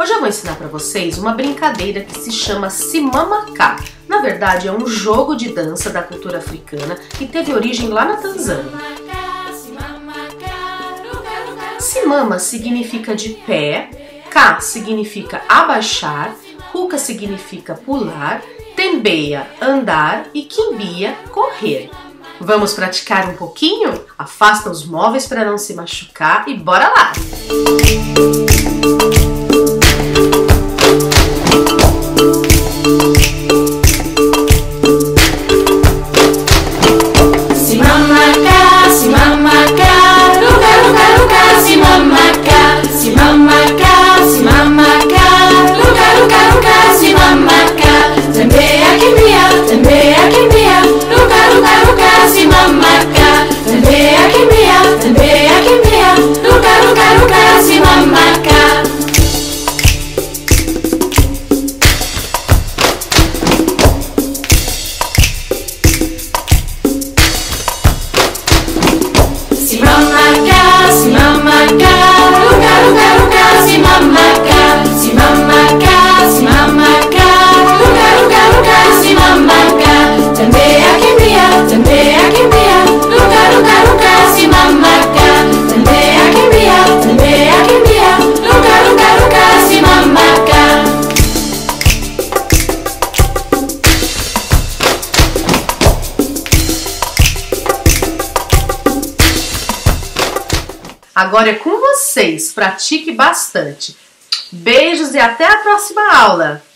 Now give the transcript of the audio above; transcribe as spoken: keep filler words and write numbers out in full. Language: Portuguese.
Hoje eu vou ensinar para vocês uma brincadeira que se chama Simamaká. Na verdade, é um jogo de dança da cultura africana e teve origem lá na Tanzânia. Simama significa de pé, Ká significa abaixar, Ruka significa pular, Tembeia andar e Kimbia correr. Vamos praticar um pouquinho? Afasta os móveis para não se machucar e bora lá! Agora é com vocês, pratique bastante. Beijos e até a próxima aula!